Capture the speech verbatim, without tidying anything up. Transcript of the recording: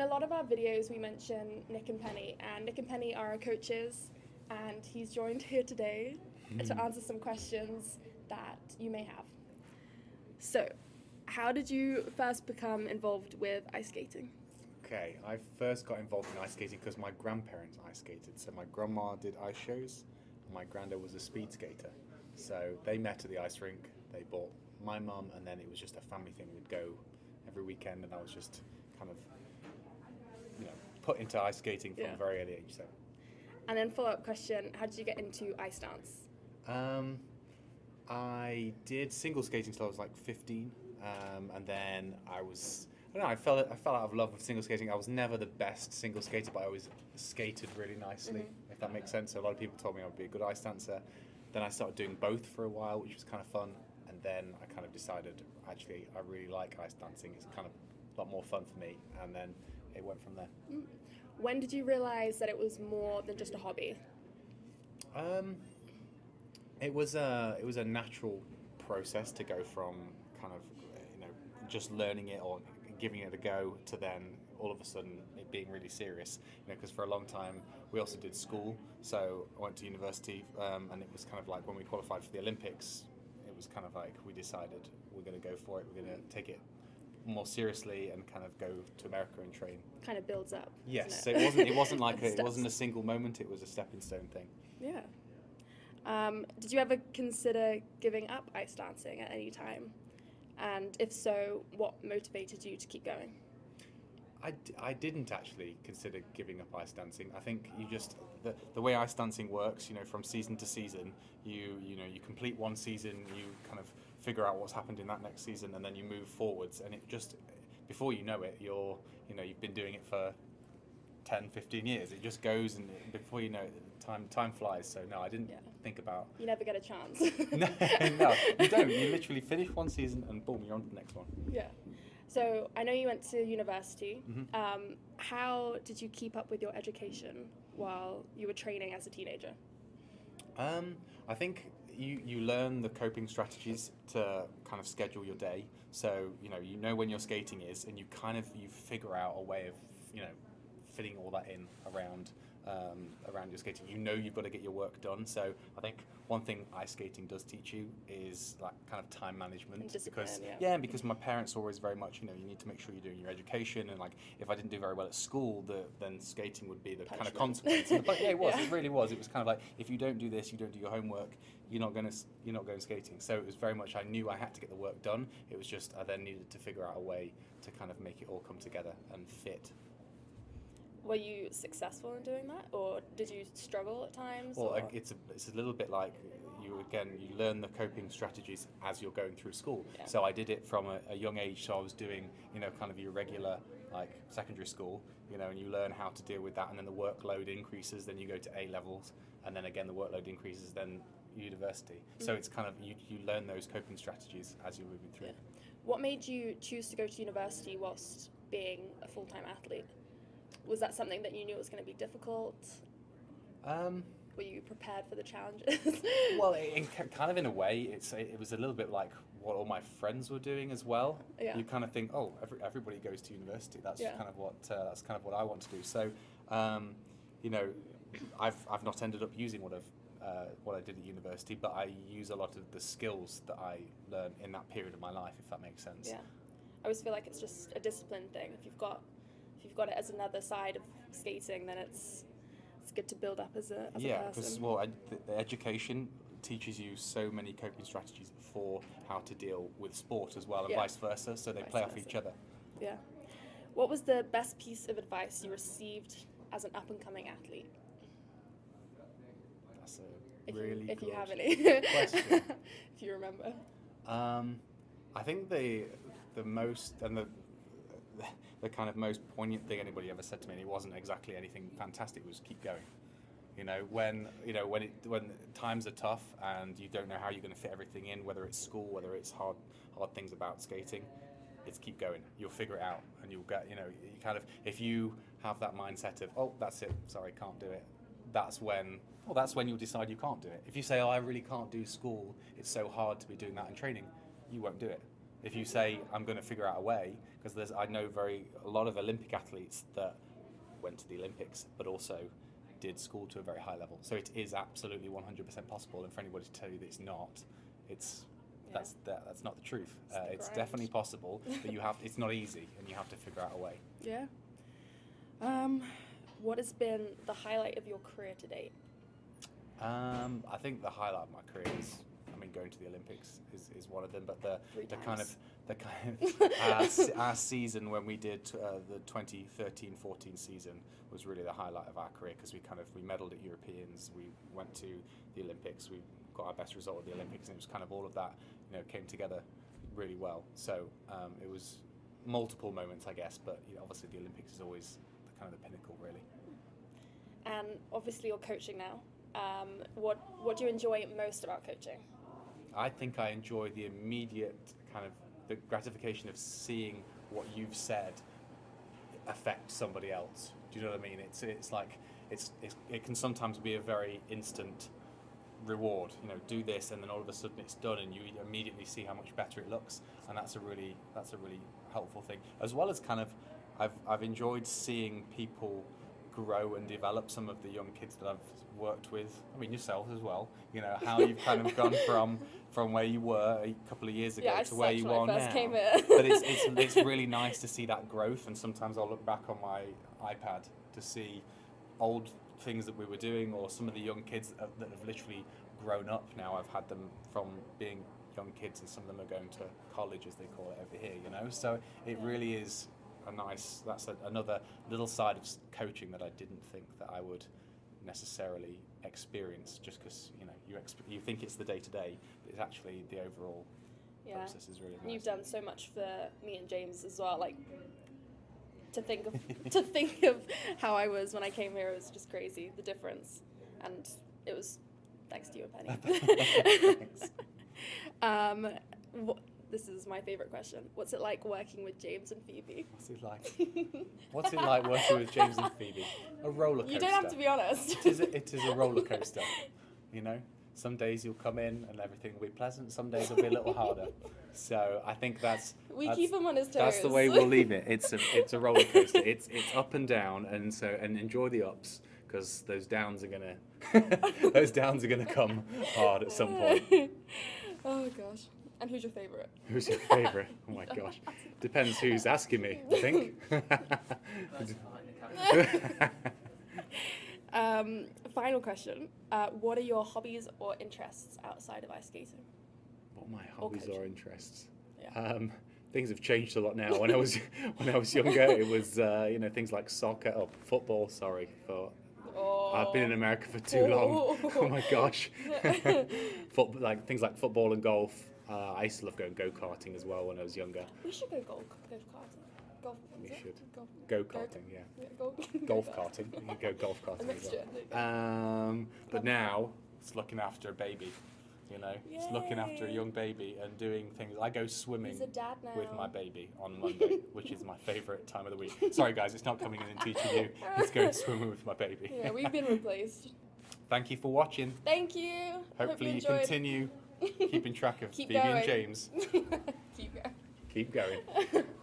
in a lot of our videos we mention Nick and Penny, and Nick and Penny are our coaches, and he's joined here today mm. to answer some questions that you may have. So, how did you first become involved with ice skating? Okay, I first got involved in ice skating because my grandparents ice skated. So my grandma did ice shows, and my granddad was a speed skater. So they met at the ice rink, they bought my mum, and then it was just a family thing. We'd go every weekend, and I was just kind of, you know, put into ice skating from yeah. a very early age. So. And then follow-up question, how did you get into ice dance? Um, I did single skating until I was like fifteen, um, and then I was, I don't know, I fell, I fell out of love with single skating. I was never the best single skater, but I always skated really nicely, mm-hmm. if that makes sense. So a lot of people told me I would be a good ice dancer. Then I started doing both for a while, which was kind of fun, and then I kind of decided, actually, I really like ice dancing. It's kind of a lot more fun for me, and then it went from there. Mm. When did you realise that it was more than just a hobby? Um, it was a it was a natural process to go from kind of, you know, just learning it or giving it a go to then all of a sudden it being really serious, you know, because for a long time we also did school. So I went to university, um, and it was kind of like when we qualified for the Olympics, it was kind of like we decided we're going to go for it, we're going to take it more seriously and kind of go to America and train. Kind of builds up. Yes, so it wasn't it wasn't like a, it wasn't a single moment, it was a stepping stone thing. Yeah. Um, did you ever consider giving up ice dancing at any time? And if so, what motivated you to keep going? I, d I didn't actually consider giving up ice dancing. I think you just, the, the way ice dancing works, you know, from season to season, you you know, you complete one season, you kind of figure out what's happened in that next season, and then you move forwards, and it just, before you know it, you're, you know, you've been doing it for ten, fifteen years. It just goes, and before you know it, time time flies. So no, I didn't yeah. think about. You never get a chance. no, no, you don't. You literally finish one season and boom, you're on to the next one. Yeah. So I know you went to university. Mm-hmm. um, how did you keep up with your education while you were training as a teenager? Um, I think you, you learn the coping strategies to kind of schedule your day. So, you know, you know when your skating is, and you kind of, you figure out a way of, you know, fitting all that in around um, around your skating. You know you've got to get your work done. So I think one thing ice skating does teach you is like kind of time management. And discipline, because yeah. yeah, because my parents were always very much, you know, you need to make sure you're doing your education, and like if I didn't do very well at school, the, then skating would be the punishment. Kind of consequence. But yeah, it was. Yeah. It really was. It was kind of like, if you don't do this, you don't do your homework, you're not going to you're not going skating. So it was very much, I knew I had to get the work done. It was just I then needed to figure out a way to kind of make it all come together and fit. Were you successful in doing that, or did you struggle at times? Well, or? it's a, it's a little bit like you, again, you learn the coping strategies as you're going through school. Yeah. So I did it from a, a young age, so I was doing, you know, kind of your regular, like, secondary school, you know, and you learn how to deal with that, and then the workload increases, then you go to A-levels, and then again the workload increases, then university. Mm-hmm. So it's kind of, you, you learn those coping strategies as you're moving through. Yeah. What made you choose to go to university whilst being a full-time athlete? Was that something that you knew was going to be difficult? Um, Were you prepared for the challenges? Well, it, it, kind of in a way, it's it, it was a little bit like what all my friends were doing as well. Yeah. You kind of think, oh, every, everybody goes to university. That's yeah. kind of what uh, that's kind of what I want to do. So, um, you know, I've I've not ended up using what I've uh, what I did at university, but I use a lot of the skills that I learned in that period of my life, if that makes sense. Yeah, I always feel like it's just a discipline thing. If you've got If you've got it as another side of skating, then it's it's good to build up as a as yeah. Because well, ed the education teaches you so many coping strategies for how to deal with sport as well, and yeah. vice versa. So they vice play versa. off each other. Yeah. What was the best piece of advice you received as an up and coming athlete? That's a really if you, good if you have any question. If you remember. Um, I think the the most and the. the kind of most poignant thing anybody ever said to me, and it wasn't exactly anything fantastic, was keep going. You know, when you know when it when times are tough and you don't know how you're going to fit everything in, whether it's school, whether it's hard hard things about skating, it's keep going. You'll figure it out, and you'll get, you know, you kind of, if you have that mindset of, oh, that's it, sorry, can't do it, that's when well that's when you'll decide you can't do it. If you say, oh, I really can't do school, it's so hard to be doing that in training, you won't do it. If you say, I'm going to figure out a way, because there's I know very a lot of Olympic athletes that went to the Olympics, but also did school to a very high level. So it is absolutely one hundred percent possible, and for anybody to tell you that it's not, it's yeah. that's that, that's not the truth. It's, uh, the it's definitely possible, but you have it's not easy, and you have to figure out a way. Yeah. Um, what has been the highlight of your career to date? Um, I think the highlight of my career is, I mean, going to the Olympics is, is one of them, but the, the kind of the kind of our, se our season when we did uh, the twenty thirteen fourteen season was really the highlight of our career, because we kind of we medalled at Europeans, we went to the Olympics, we got our best result at the Olympics, and it was kind of all of that, you know, came together really well. So um, it was multiple moments, I guess, but you know, obviously the Olympics is always the, kind of the pinnacle, really. And obviously you're coaching now. Um, what what do you enjoy most about coaching? I think I enjoy the immediate kind of the gratification of seeing what you've said affect somebody else. Do you know what I mean? It's it's like it's, it's it can sometimes be a very instant reward. You know, do this, and then all of a sudden it's done, and you immediately see how much better it looks, and that's a really that's a really helpful thing. As well as kind of, I've I've enjoyed seeing people grow and develop, some of the young kids that I've worked with. I mean, yourself as well. You know, how you've kind of gone from from where you were a couple of years ago yeah, to where you are now. But it's, it's, it's really nice to see that growth. And sometimes I'll look back on my iPad to see old things that we were doing, or some of the young kids that, that have literally grown up now. I've had them from being young kids, and some of them are going to college, as they call it over here. You know, so it really is a nice. That's a, another little side of coaching that I didn't think that I would necessarily experience, just because you know you exp you think it's the day to day, but it's actually the overall yeah. process is really nice. And you've done so much for me and James as well. Like to think of to think of how I was when I came here, it was just crazy, the difference, and it was thanks to you and Penny. um. What, This is my favourite question. What's it like working with James and Phoebe? What's it like? What's it like working with James and Phoebe? A roller coaster. You don't have to be honest. It is a, it is a roller coaster. You know, some days you'll come in and everything will be pleasant. Some days it'll be a little harder. So I think that's we that's, keep him on his toes. That's the way we'll leave it. It's a it's a roller coaster. It's it's up and down, and so and enjoy the ups, because those downs are gonna those downs are gonna come hard at some point. Oh gosh. And who's your favourite? Who's your favourite? Oh my gosh. Depends who's asking me, I think. um, final question. Uh, what are your hobbies or interests outside of ice skating? What are my hobbies or, or interests? Yeah. Um, things have changed a lot now. When I was when I was younger, it was uh, you know, things like soccer or football, sorry, for Oh. I've been in America for too long. Oh, oh my gosh. Football, like things like football and golf. Uh, I used to love going go-karting as well when I was younger. We should go golf go-karting. Golf, we should. Go-karting, yeah. yeah go golf-karting. We go golf-karting as well. Um, but now, it's looking after a baby, you know. Yay. It's looking after a young baby and doing things. I go swimming with my baby on Monday, which is my favourite time of the week. Sorry, guys, it's not coming in and teaching you. It's going swimming with my baby. Yeah, we've been replaced. Thank you for watching. Thank you. Hopefully Hope you, you continue. Keeping track of Phoebe and James. Keep going. Keep going.